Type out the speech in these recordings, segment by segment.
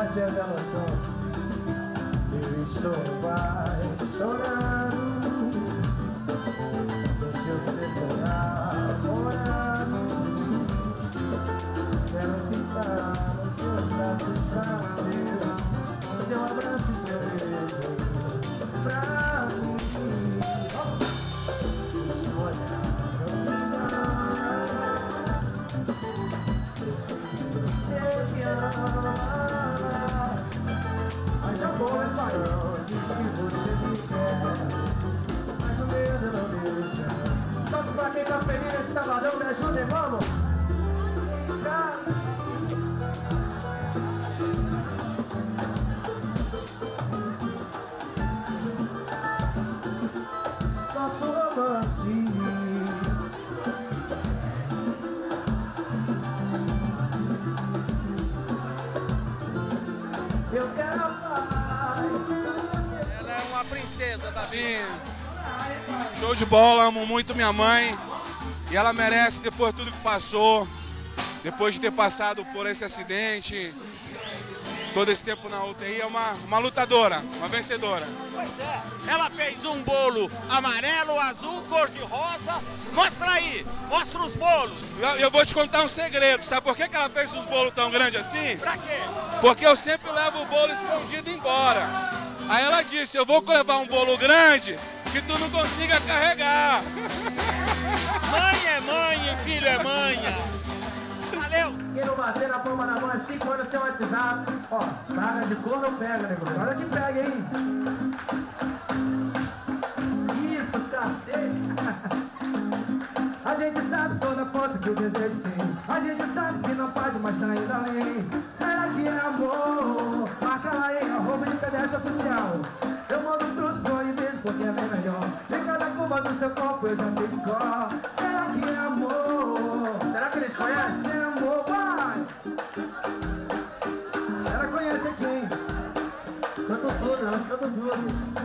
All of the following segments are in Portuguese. voz dessa canção. Eu estou no bar chorando, deixa eu ser seu namorado. Quero ficar nos seus braços pra mim, seu abraço e seu beijo pra mim. Sabadão, me ajudem, vamos! Nosso romance eu quero mais. Ela é uma princesa da vida. Show de bola, amo muito minha mãe. E ela merece, depois de tudo que passou, depois de ter passado por esse acidente, todo esse tempo na UTI, é uma lutadora, uma vencedora. Pois é, ela fez um bolo amarelo, azul, cor de rosa. Mostra aí, mostra os bolos. Eu vou te contar um segredo, sabe por que ela fez uns bolos tão grandes assim? Pra quê? Porque eu sempre levo o bolo escondido embora. Aí ela disse, eu vou levar um bolo grande que tu não consiga carregar. Mãe é mãe, filho é mãe. Valeu! Quem não bater na palma da mão é 5 anos sem WhatsApp. Ó, cara de cor não pega, negócio. Olha que pega, hein? Isso, cacete! A gente sabe toda a força que o desejo tem. A gente sabe que não pode, mas tá indo além. Será que é amor? Marca lá em @IPDS oficial. Eu mando fruto pro alimento porque é bem melhor. De cada curva do seu corpo eu já sei de cor. Será que é amor? Será que eles conhecem? É amor, vai! Ela conhece quem? Canto tudo, elas cantam tudo.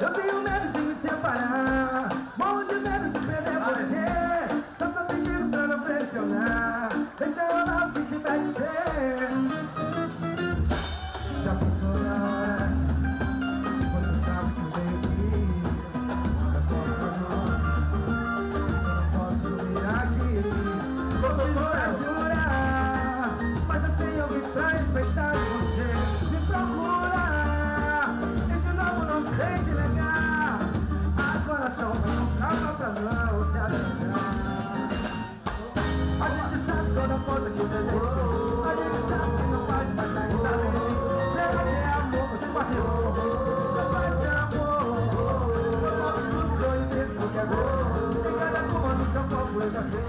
Eu tenho medo de me separar. Morro de medo de perder você. Só tô pedindo pra não pressionar. Deixa eu lá o que tiver que ser.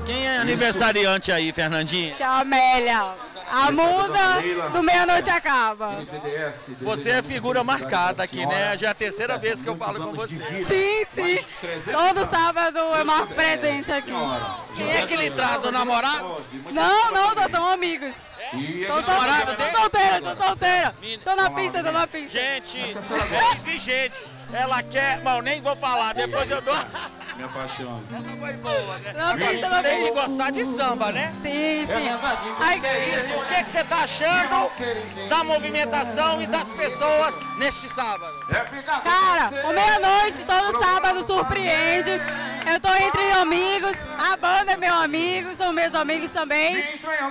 Quem é aniversariante aí, Fernandinha? Tia Amélia, a musa do Meia-Noite Acaba. Você é figura marcada aqui, né? Já é a terceira vez que eu falo com você. Sim, sim. Todo sábado eu marco presença aqui. Quem é que lhe traz? O namorado? Não, não, só são amigos. Tô solteira. Tô na pista, tô na pista. Gente, é exigente. Ela quer, mal, nem vou falar, depois eu dou... Me apaixono. Essa foi boa, né? Não, tem que gostar de samba, né? Sim, sim. Ai, que é isso? O que é que você tá achando da movimentação e das pessoas neste sábado? Cara, o Meia-Noite todo sábado surpreende. Eu tô entre amigos, a banda é meu amigo, são meus amigos também.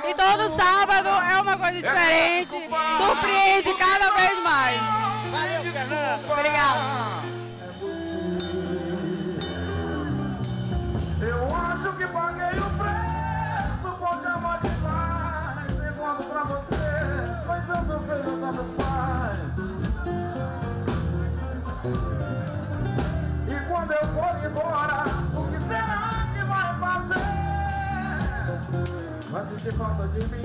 E todo sábado é uma coisa diferente, surpreende cada vez mais. Valeu, Fernando. Obrigado. Eu acho que paguei o preço, porque amor demais. Pergunto pra você, foi tanto feio, tanto faz. E quando eu for embora, o que será que vai fazer? Vai sentir falta de mim,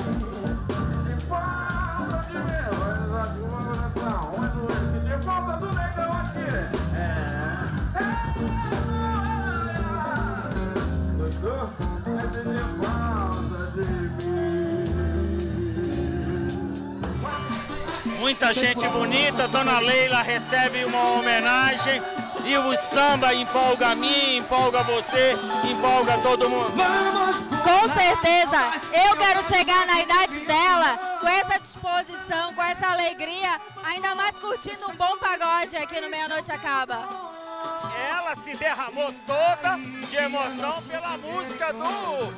vai sentir falta de mim. Vai sentir uma oração, vai sentir falta do negão aqui. Vai sentir falta de mim. Muita gente bonita, Dona Leila recebe uma homenagem. E coletivos samba empolga a mim, empolga você, empolga todo mundo. Com certeza, eu quero chegar na idade dela com essa disposição, com essa alegria, ainda mais curtindo um bom pagode aqui no Meia-Noite Acaba. Ela se derramou toda de emoção pela música do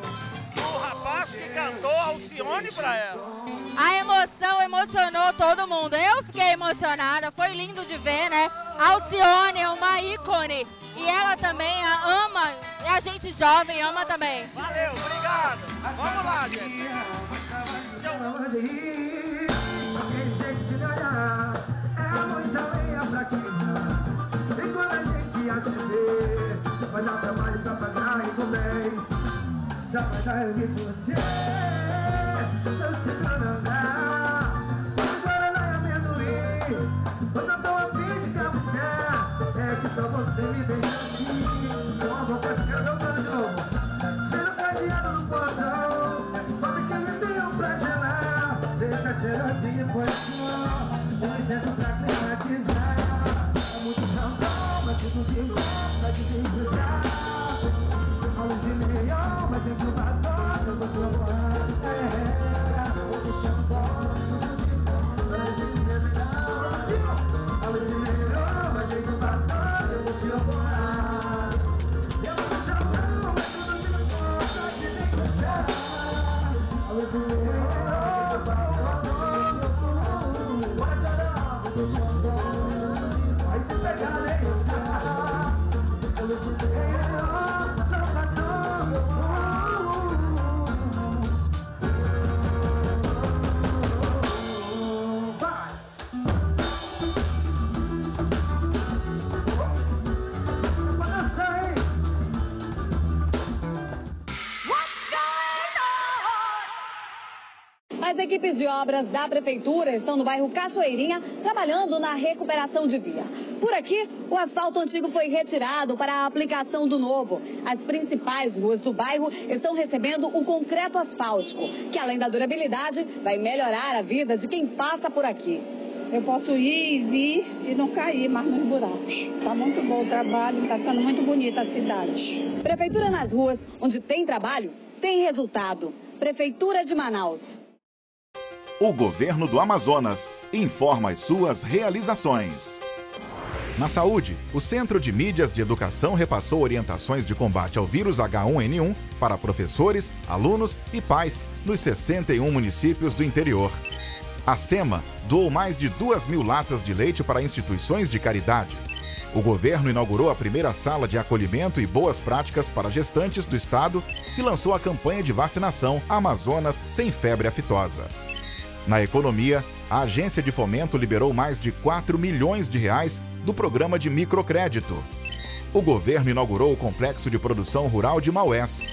rapaz que cantou Alcione pra ela. A emoção emocionou todo mundo. Eu fiquei emocionada, foi lindo de ver, né? Alcione é uma ícone e ela também ama, e a gente jovem ama também. Valeu, obrigado. Vamos lá, gente. Vai dar trabalho pra pagar e comer. Já vai dar eu de você. Não se planandar. Mas agora vai amendoim. Mas eu tô a fim de capuchar. É que só você me beija assim. Não vou pescar meu cachorro. Cheiro cadeado no portão. Bota que ele tem um pra gelar. Deixa cheirosinho com a sua. Com licença pra climatizar. É muito chantão, mas tudo de novo. As equipes de obras da Prefeitura estão no bairro Cachoeirinha, trabalhando na recuperação de via. Por aqui, o asfalto antigo foi retirado para a aplicação do novo. As principais ruas do bairro estão recebendo o concreto asfáltico, que além da durabilidade, vai melhorar a vida de quem passa por aqui. Eu posso ir e vir e não cair mais nos buracos. Está muito bom o trabalho, está ficando muito bonita a cidade. Prefeitura nas ruas, onde tem trabalho, tem resultado. Prefeitura de Manaus. O Governo do Amazonas informa as suas realizações. Na saúde, o Centro de Mídias de Educação repassou orientações de combate ao vírus H1N1 para professores, alunos e pais nos 61 municípios do interior. A SEMA doou mais de 2.000 latas de leite para instituições de caridade. O governo inaugurou a primeira sala de acolhimento e boas práticas para gestantes do estado e lançou a campanha de vacinação Amazonas sem febre aftosa. Na economia, a Agência de Fomento liberou mais de 4 milhões de reais do Programa de Microcrédito. O governo inaugurou o Complexo de Produção Rural de Maués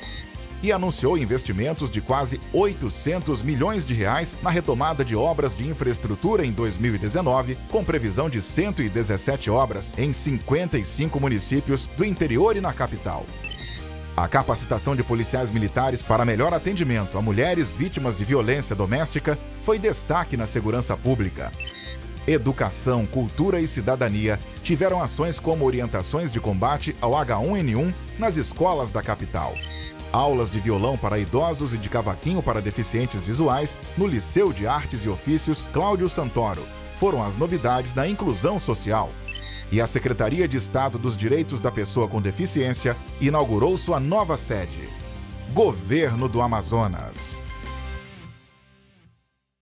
e anunciou investimentos de quase 800 milhões de reais na retomada de obras de infraestrutura em 2019, com previsão de 117 obras em 55 municípios do interior e na capital. A capacitação de policiais militares para melhor atendimento a mulheres vítimas de violência doméstica foi destaque na segurança pública. Educação, cultura e cidadania tiveram ações como orientações de combate ao H1N1 nas escolas da capital. Aulas de violão para idosos e de cavaquinho para deficientes visuais no Liceu de Artes e Ofícios Cláudio Santoro foram as novidades da inclusão social. E a Secretaria de Estado dos Direitos da Pessoa com Deficiência inaugurou sua nova sede. Governo do Amazonas.